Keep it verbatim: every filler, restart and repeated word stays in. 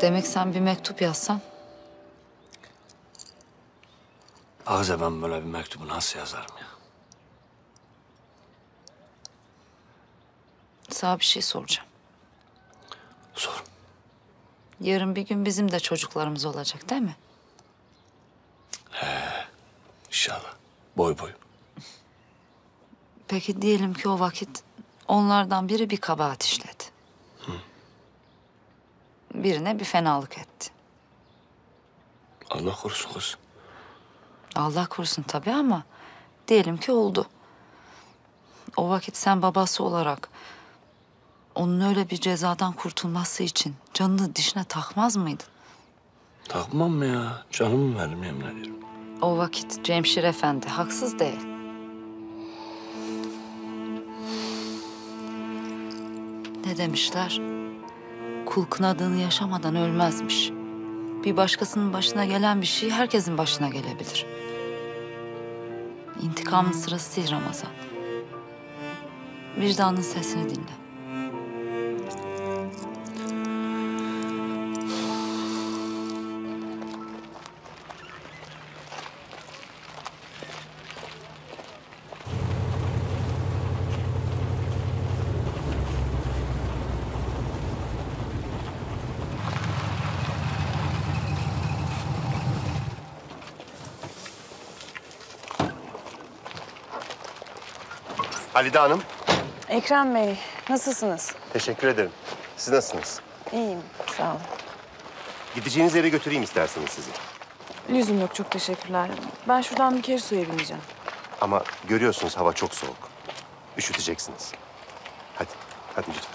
Demek sen bir mektup yazsan. Ağza ben böyle bir mektubu nasıl yazarım ya? Sana bir şey soracağım. Sor. Yarın bir gün bizim de çocuklarımız olacak değil mi? He, inşallah. Boy boy. Peki diyelim ki o vakit onlardan biri bir kabahat işledi. Hı. Birine bir fenalık etti. Allah korusun kız. Allah korusun tabii ama diyelim ki oldu. O vakit sen babası olarak onun öyle bir cezadan kurtulması için canını dişine takmaz mıydın? Takmam mı ya? Canımı veririm, yemin ederim. O vakit Cemşir Efendi haksız değil. Ne demişler? Kul kınadığını yaşamadan ölmezmiş. Bir başkasının başına gelen bir şey herkesin başına gelebilir. İntikamın sırası değil Ramazan. Vicdanın sesini dinle. Halide Hanım. Ekrem Bey, nasılsınız? Teşekkür ederim. Siz nasılsınız? İyiyim, sağ olun. Gideceğiniz yere götüreyim isterseniz sizi. Lüzum yok, çok teşekkürler. Ben şuradan bir kere suya bineceğim. Ama görüyorsunuz hava çok soğuk. Üşüteceksiniz. Hadi, hadi lütfen.